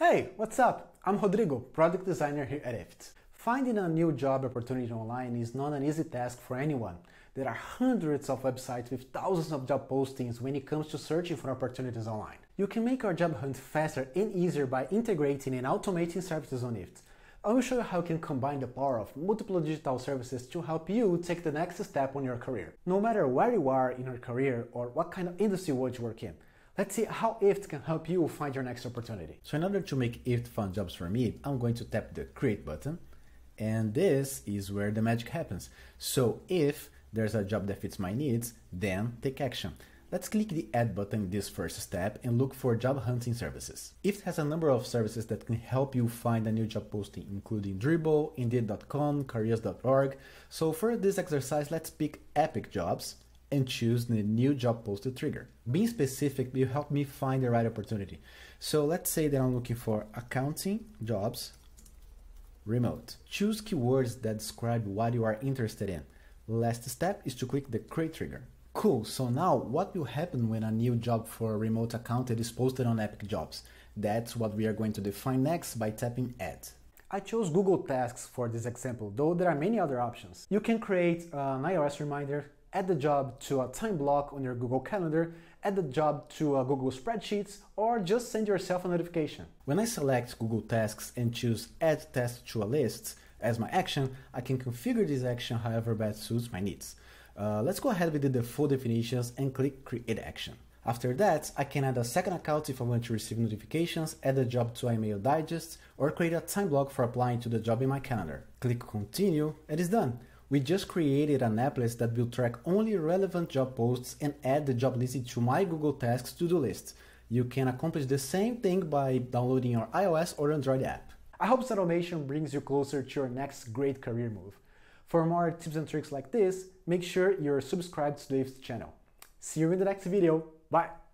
Hey, what's up? I'm Rodrigo, product designer here at IFT. Finding a new job opportunity online is not an easy task for anyone. There are hundreds of websites with thousands of job postings when it comes to searching for opportunities online. You can make your job hunt faster and easier by integrating and automating services on IFT. I will show you how you can combine the power of multiple digital services to help you take the next step on your career. No matter where you are in your career or what kind of industry world you work in, let's see how IFT can help you find your next opportunity. So in order to make IFT find jobs for me, I'm going to tap the Create button, and this is where the magic happens. So if there's a job that fits my needs, then take action. Let's click the Add button in this first step and look for job hunting services. IFT has a number of services that can help you find a new job posting, including Dribbble, Indeed.com, careers.org. So for this exercise, let's pick Epic Jobs and choose the new job posted trigger. Being specific will help me find the right opportunity. So let's say that I'm looking for accounting jobs, remote. Choose keywords that describe what you are interested in. Last step is to click the Create trigger. Cool, so now what will happen when a new job for a remote accountant is posted on Epic Jobs? That's what we are going to define next by tapping Add. I chose Google Tasks for this example, though there are many other options. You can create an iOS reminder, add the job to a time block on your Google Calendar, add the job to a Google Spreadsheets, or just send yourself a notification. When I select Google Tasks and choose Add Task to a List as my action, I can configure this action however best suits my needs. Let's go ahead with the default definitions and click Create Action. After that, I can add a second account if I want to receive notifications, add a job to email digest, or create a time block for applying to the job in my calendar. Click Continue, and it's done. We just created an applet that will track only relevant job posts and add the job listing to my Google Tasks to-do list. You can accomplish the same thing by downloading your iOS or Android app. I hope this automation brings you closer to your next great career move. For more tips and tricks like this, make sure you're subscribed to the IFT channel. See you in the next video. Bye!